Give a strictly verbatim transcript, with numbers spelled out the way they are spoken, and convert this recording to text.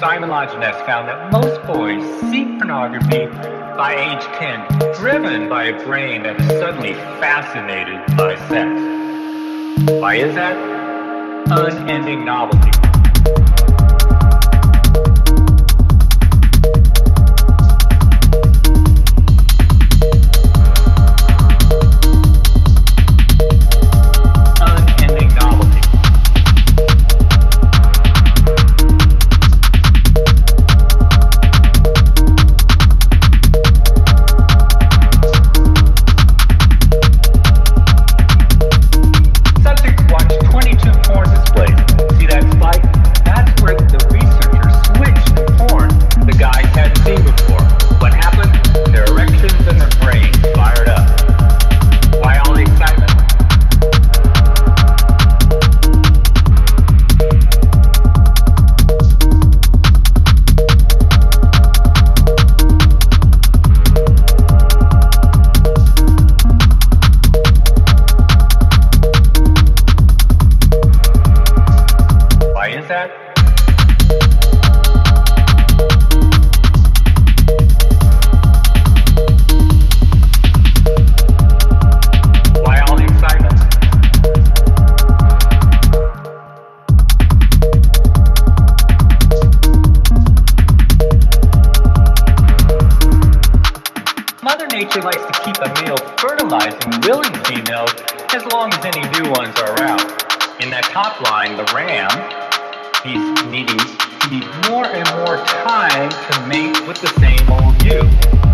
Simon Lodz-Ness found that most boys seek pornography by age ten, driven by a brain that is suddenly fascinated by sex. Why is that? Unending novelty. That nature likes to keep a male fertilizing willing females as long as any new ones are around. In that top line, the ram, he's needing, needs more and more time to mate with the same old you.